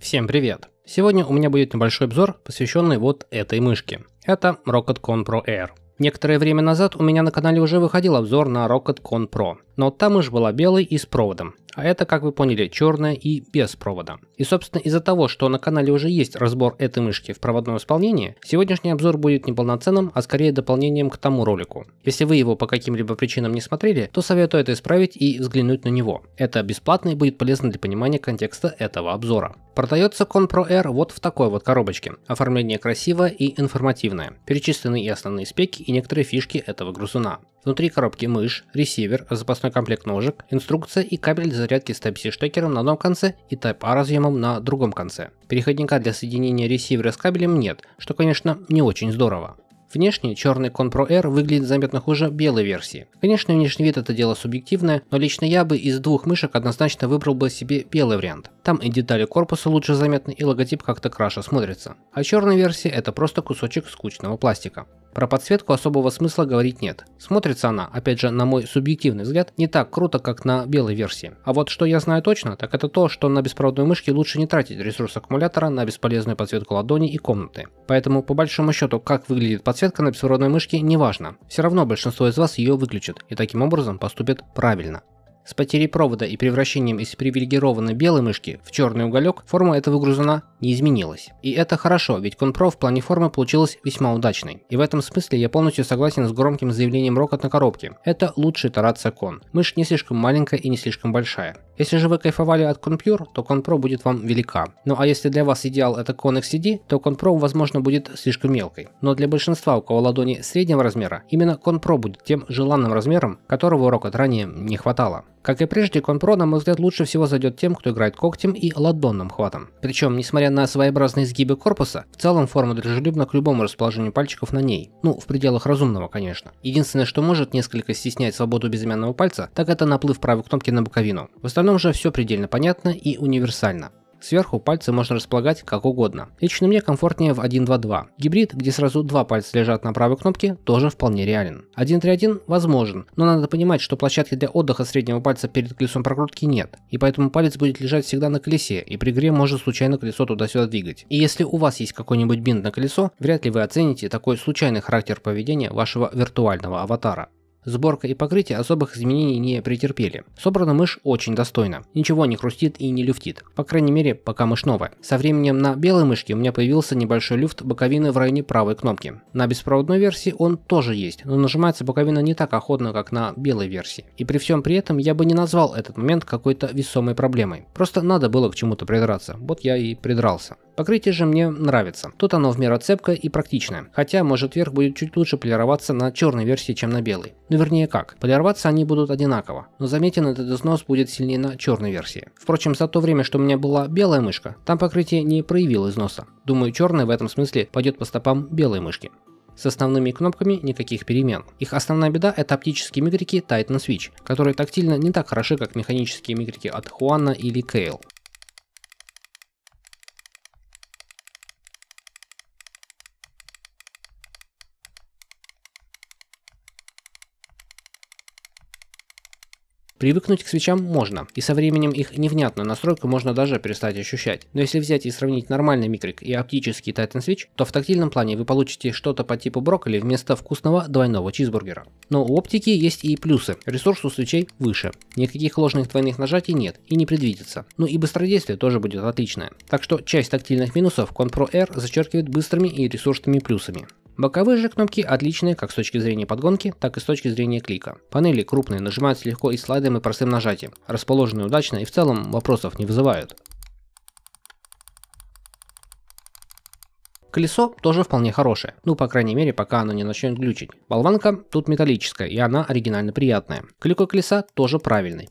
Всем привет! Сегодня у меня будет небольшой обзор, посвященный вот этой мышке. Это Roccat Kone Pro Air. Некоторое время назад у меня на канале уже выходил обзор на Roccat Kone Pro, но та мышь была белой и с проводом, а это, как вы поняли, черная и без провода. И собственно из-за того, что на канале уже есть разбор этой мышки в проводном исполнении, сегодняшний обзор будет не полноценным, а скорее дополнением к тому ролику. Если вы его по каким-либо причинам не смотрели, то советую это исправить и взглянуть на него. Это бесплатно и будет полезно для понимания контекста этого обзора. Продается Kone Pro Air вот в такой вот коробочке. Оформление красивое и информативное. Перечислены и основные спеки, и некоторые фишки этого грызуна. Внутри коробки мышь, ресивер, запасной комплект ножек, инструкция и кабель для зарядки с Type-C штекером на одном конце и Type-A разъемом на другом конце. Переходника для соединения ресивера с кабелем нет, что, конечно, не очень здорово. Внешне черный Kone Pro Air выглядит заметно хуже белой версии. Конечно, внешний вид это дело субъективное, но лично я бы из двух мышек однозначно выбрал бы себе белый вариант. Там и детали корпуса лучше заметны, и логотип как-то краше смотрится. А черная версия это просто кусочек скучного пластика. Про подсветку особого смысла говорить нет. Смотрится она, опять же, на мой субъективный взгляд, не так круто, как на белой версии. А вот что я знаю точно, так это то, что на беспроводной мышке лучше не тратить ресурс аккумулятора на бесполезную подсветку ладони и комнаты. Поэтому, по большому счету, как выглядит подсветка на беспроводной мышке, не важно. Все равно большинство из вас ее выключит и таким образом поступит правильно. С потерей провода и превращением из привилегированной белой мышки в черный уголек форма этого грызуна не изменилась. И это хорошо, ведь Kone Pro в плане формы получилась весьма удачной. И в этом смысле я полностью согласен с громким заявлением Roccat на коробке. Это лучшая итерация Kone. Мышь не слишком маленькая и не слишком большая. Если же вы кайфовали от Kone Pure, то Kone Pro будет вам велика. Ну а если для вас идеал это Kone XCD, то Kone Pro возможно будет слишком мелкой. Но для большинства, у кого ладони среднего размера, именно Kone Pro будет тем желанным размером, которого у Roccat ранее не хватало. Как и прежде, Kone Pro, на мой взгляд, лучше всего зайдет тем, кто играет когтем и ладонным хватом. Причем, несмотря на своеобразные изгибы корпуса, в целом форма дружелюбна к любому расположению пальчиков на ней. Ну, в пределах разумного, конечно. Единственное, что может несколько стеснять свободу безымянного пальца, так это наплыв правой кнопки на боковину. В остальном же все предельно понятно и универсально. Сверху пальцы можно располагать как угодно. Лично мне комфортнее в 1.2.2. Гибрид, где сразу два пальца лежат на правой кнопке, тоже вполне реален. 1.3.1 возможен, но надо понимать, что площадки для отдыха среднего пальца перед колесом прокрутки нет, и поэтому палец будет лежать всегда на колесе, и при игре можно случайно колесо туда-сюда двигать. И если у вас есть какой-нибудь бинт на колесо, вряд ли вы оцените такой случайный характер поведения вашего виртуального аватара. Сборка и покрытие особых изменений не претерпели. Собрана мышь очень достойно. Ничего не хрустит и не люфтит. По крайней мере, пока мышь новая. Со временем на белой мышке у меня появился небольшой люфт боковины в районе правой кнопки. На беспроводной версии он тоже есть, но нажимается боковина не так охотно, как на белой версии. И при всем при этом я бы не назвал этот момент какой-то весомой проблемой. Просто надо было к чему-то придраться. Вот я и придрался. Покрытие же мне нравится. Тут оно в меру цепкое и практичное. Хотя, может, верх будет чуть лучше полироваться на черной версии, чем на белой. Ну, вернее как, полироваться они будут одинаково, но заметен этот износ будет сильнее на черной версии. Впрочем, за то время, что у меня была белая мышка, там покрытие не проявило износа. Думаю, черная в этом смысле пойдет по стопам белой мышки. С основными кнопками никаких перемен. Их основная беда это оптические микрики Titan Switch, которые тактильно не так хороши, как механические микрики от Хуана или Кейл. Привыкнуть к свечам можно, и со временем их невнятную настройку можно даже перестать ощущать. Но если взять и сравнить нормальный микрик и оптический Titan Switch, то в тактильном плане вы получите что-то по типу брокколи вместо вкусного двойного чизбургера. Но у оптики есть и плюсы. Ресурс у свечей выше. Никаких ложных двойных нажатий нет и не предвидится. Ну и быстродействие тоже будет отличное. Так что часть тактильных минусов Kone Pro Air зачеркивает быстрыми и ресурсными плюсами. Боковые же кнопки отличные как с точки зрения подгонки, так и с точки зрения клика. Панели крупные, нажимаются легко и слайдом, и простым нажатием. Расположены удачно и в целом вопросов не вызывают. Колесо тоже вполне хорошее, ну по крайней мере пока оно не начнет глючить. Болванка тут металлическая и она оригинально приятная. Клик у колеса тоже правильный.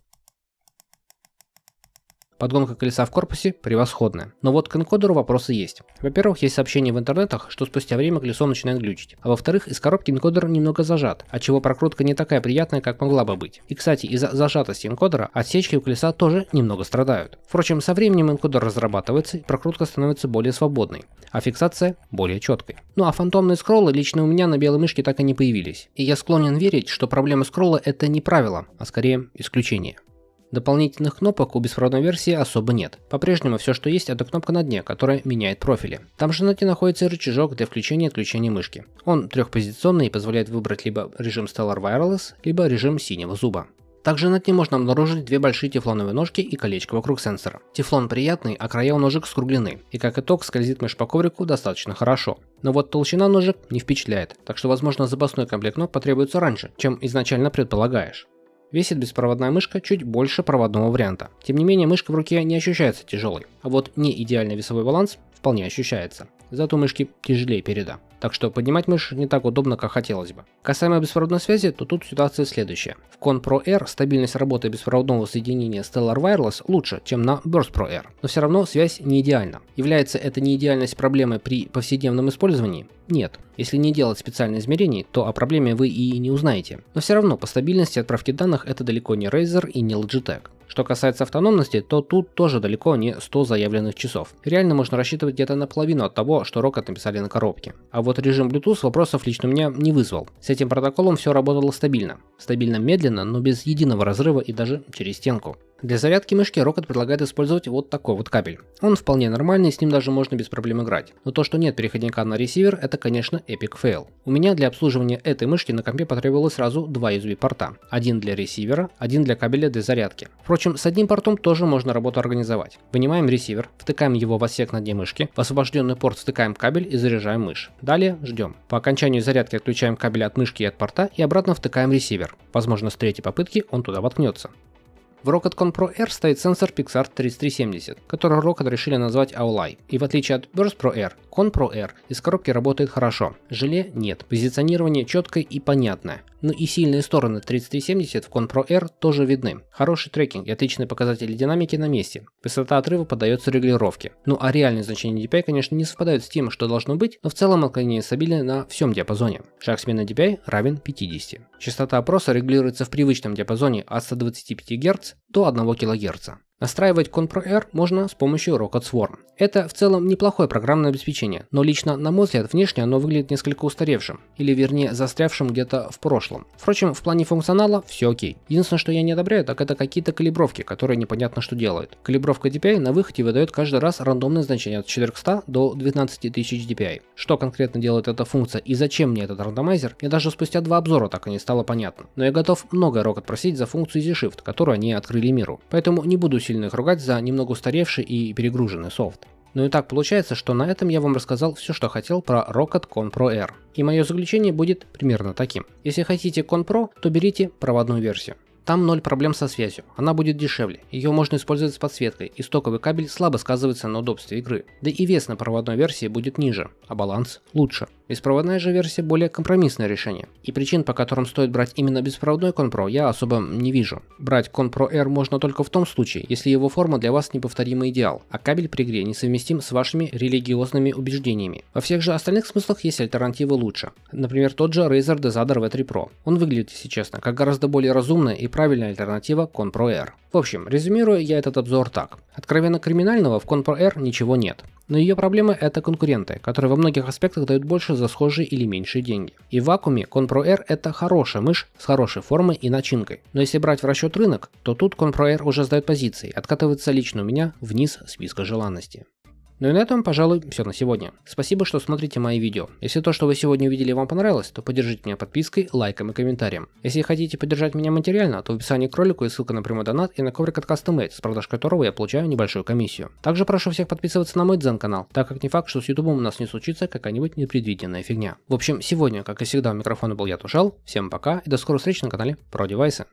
Подгонка колеса в корпусе превосходная. Но вот к энкодеру вопросы есть. Во-первых, есть сообщения в интернетах, что спустя время колесо начинает глючить. А во-вторых, из коробки энкодер немного зажат, отчего прокрутка не такая приятная, как могла бы быть. И кстати, из-за зажатости энкодера отсечки у колеса тоже немного страдают. Впрочем, со временем энкодер разрабатывается и прокрутка становится более свободной, а фиксация более четкой. Ну а фантомные скроллы лично у меня на белой мышке так и не появились. И я склонен верить, что проблема скролла это не правило, а скорее исключение. Дополнительных кнопок у беспроводной версии особо нет. По-прежнему все, что есть, это кнопка на дне, которая меняет профили. Там же на дне находится и рычажок для включения и отключения мышки. Он трехпозиционный и позволяет выбрать либо режим Stellar Wireless, либо режим синего зуба. Также на дне можно обнаружить две большие тефлоновые ножки и колечко вокруг сенсора. Тефлон приятный, а края у ножек скруглены, и как итог скользит мышь по коврику достаточно хорошо. Но вот толщина ножек не впечатляет, так что возможно запасной комплект ног потребуется раньше, чем изначально предполагаешь. Весит беспроводная мышка чуть больше проводного варианта. Тем не менее, мышка в руке не ощущается тяжелой, а вот не идеальный весовой баланс вполне ощущается. Зато мышки тяжелее переда, так что поднимать мышь не так удобно, как хотелось бы. Касаемо беспроводной связи, то тут ситуация следующая. В Kone Pro Air стабильность работы беспроводного соединения Stellar Wireless лучше, чем на Burst Pro Air, но все равно связь не идеальна. Является эта неидеальность проблемой при повседневном использовании? Нет. Если не делать специальных измерений, то о проблеме вы и не узнаете. Но все равно по стабильности отправки данных это далеко не Razer и не Logitech. Что касается автономности, то тут тоже далеко не 100 заявленных часов. Реально можно рассчитывать где-то на половину от того, что Roccat написали на коробке. А вот режим Bluetooth вопросов лично у меня не вызвал. С этим протоколом все работало стабильно. Стабильно медленно, но без единого разрыва и даже через стенку. Для зарядки мышки Roccat предлагает использовать вот такой вот кабель. Он вполне нормальный, с ним даже можно без проблем играть. Но то, что нет переходника на ресивер, это, конечно, эпик фейл. У меня для обслуживания этой мышки на компе потребовалось сразу два USB порта. Один для ресивера, один для кабеля для зарядки. Впрочем, с одним портом тоже можно работу организовать. Вынимаем ресивер, втыкаем его в отсек на дне мышки, в освобожденный порт втыкаем кабель и заряжаем мышь. Далее ждем. По окончанию зарядки отключаем кабель от мышки и от порта и обратно втыкаем ресивер. Возможно, с третьей попытки он туда воткнется. В Roccat Kone Pro Air стоит сенсор PixArt 3370, который Roccat решили назвать Owl-Eye. И в отличие от Burst Pro Air, Kone Pro Air из коробки работает хорошо. Желе нет, позиционирование четкое и понятное. Но и сильные стороны 3370 в Kone Pro Air тоже видны. Хороший трекинг и отличные показатели динамики на месте. Высота отрыва поддается регулировке. Ну а реальные значения DPI, конечно, не совпадают с тем, что должно быть, но в целом отклонение стабильное на всем диапазоне. Шаг смены DPI равен 50. Частота опроса регулируется в привычном диапазоне от 125 Гц до 1 кГц. Настраивать Kone Pro Air можно с помощью Rocket Swarm. Это в целом неплохое программное обеспечение, но лично на мой взгляд внешне оно выглядит несколько устаревшим, или вернее застрявшим где-то в прошлом. Впрочем, в плане функционала все окей. Единственное, что я не одобряю, так это какие-то калибровки, которые непонятно что делают. Калибровка DPI на выходе выдает каждый раз рандомное значение от 400 до 12000 DPI. Что конкретно делает эта функция и зачем мне этот рандомайзер, мне даже спустя два обзора так и не стало понятно. Но я готов многое Roccat просить за функцию Z-Shift, которую они открыли миру. Поэтому не буду сильно их ругать за немного устаревший и перегруженный софт. Ну и так получается, что на этом я вам рассказал все, что хотел про Roccat Kone Pro Air. И мое заключение будет примерно таким. Если хотите Kone Pro, то берите проводную версию. Там ноль проблем со связью, она будет дешевле, ее можно использовать с подсветкой, и стоковый кабель слабо сказывается на удобстве игры, да и вес на проводной версии будет ниже, а баланс лучше. Беспроводная же версия более компромиссное решение, и причин, по которым стоит брать именно беспроводной Kone Pro, я особо не вижу. Брать Kone Pro Air можно только в том случае, если его форма для вас неповторимый идеал, а кабель при игре несовместим с вашими религиозными убеждениями. Во всех же остальных смыслах есть альтернативы лучше, например тот же Razer Deathadder V3 Pro, он выглядит, если честно, как гораздо более разумная и правильная альтернатива Kone Pro Air. В общем, резюмируя я этот обзор так. Откровенно криминального в Kone Pro Air ничего нет. Но ее проблема это конкуренты, которые во многих аспектах дают больше за схожие или меньшие деньги. И в вакууме Kone Pro Air это хорошая мышь с хорошей формой и начинкой. Но если брать в расчет рынок, то тут Kone Pro Air уже сдает позиции, откатывается лично у меня вниз списка желанности. Ну и на этом, пожалуй, все на сегодня. Спасибо, что смотрите мои видео. Если то, что вы сегодня увидели, вам понравилось, то поддержите меня подпиской, лайком и комментарием. Если хотите поддержать меня материально, то в описании к ролику есть ссылка на прямой донат и на коврик от CustomMate, с продаж которого я получаю небольшую комиссию. Также прошу всех подписываться на мой Дзен-канал, так как не факт, что с ютубом у нас не случится какая-нибудь непредвиденная фигня. В общем, сегодня, как и всегда, у микрофона был я, Тушал. Всем пока и до скорых встреч на канале ProDevice.